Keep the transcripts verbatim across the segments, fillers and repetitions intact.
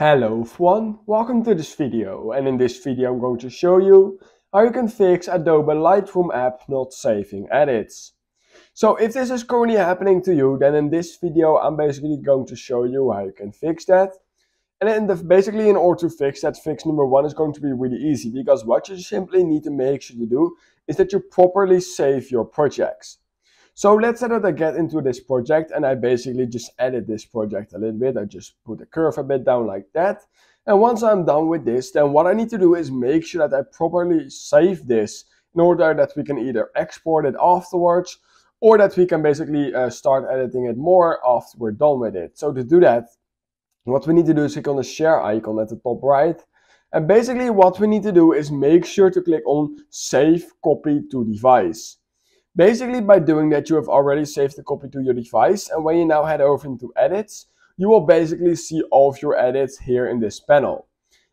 Hello everyone, welcome to this video, and in this video I'm going to show you how you can fix Adobe Lightroom app not saving edits. So if this is currently happening to you, then in this video I'm basically going to show you how you can fix that. And then the, basically in order to fix that, fix number one is going to be really easy, because what you simply need to make sure you do is that you properly save your projects. So let's say that I get into this project and I basically just edit this project a little bit. I just put the curve a bit down like that. And once I'm done with this, then what I need to do is make sure that I properly save this in order that we can either export it afterwards or that we can basically uh, start editing it more after we're done with it. So to do that, what we need to do is click on the share icon at the top right. And basically what we need to do is make sure to click on save copy to device. Basically, by doing that, you have already saved the copy to your device, and when you now head over into edits, you will basically see all of your edits here in this panel.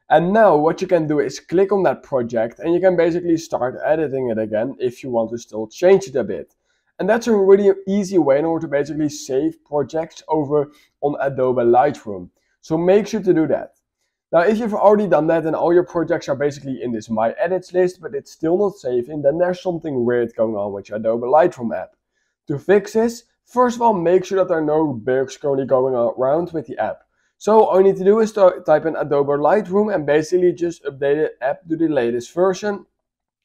And now what you can do is click on that project and you can basically start editing it again if you want to still change it a bit. And that's a really easy way in order to basically save projects over on Adobe Lightroom. So make sure to do that. Now, if you've already done that and all your projects are basically in this My Edits list, but it's still not saving, then there's something weird going on with your Adobe Lightroom app. To fix this, first of all, make sure that there are no bugs currently going around with the app. So all you need to do is to type in Adobe Lightroom and basically just update the app to the latest version.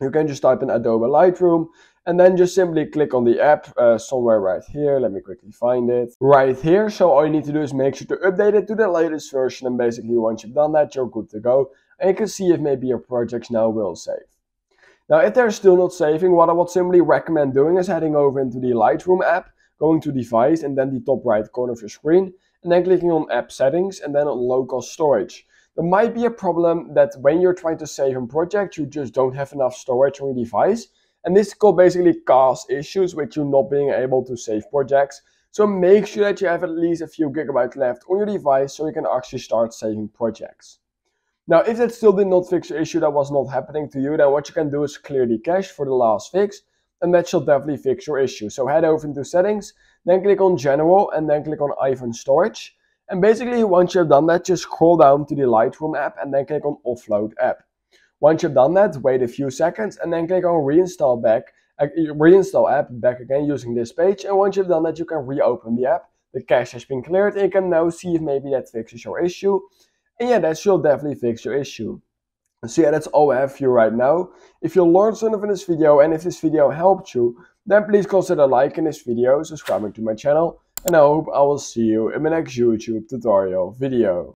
You can just type in Adobe Lightroom and then just simply click on the app uh, somewhere right here. Let me quickly find it. Right here. So all you need to do is make sure to update it to the latest version. And basically once you've done that, you're good to go. And you can see if maybe your projects now will save. Now, if they're still not saving, what I would simply recommend doing is heading over into the Lightroom app, going to device and then the top right corner of your screen, and then clicking on app settings and then on local storage. There might be a problem that when you're trying to save a project, you just don't have enough storage on your device. And this could basically cause issues with you not being able to save projects. So make sure that you have at least a few gigabytes left on your device so you can actually start saving projects. Now, if that still did not fix the issue that was not happening to you, then what you can do is clear the cache for the last fix, and that should definitely fix your issue. So head over into settings, then click on general, and then click on iPhone storage. And basically, once you've done that, just scroll down to the Lightroom app and then click on Offload app. Once you've done that, wait a few seconds and then click on Reinstall back, uh, Reinstall app back again using this page. And once you've done that, you can reopen the app. The cache has been cleared and you can now see if maybe that fixes your issue. And yeah, that should definitely fix your issue. So yeah, that's all I have for you right now. If you learned something from this video and if this video helped you, then please consider liking this video, subscribing to my channel. And I hope I will see you in my next YouTube tutorial video.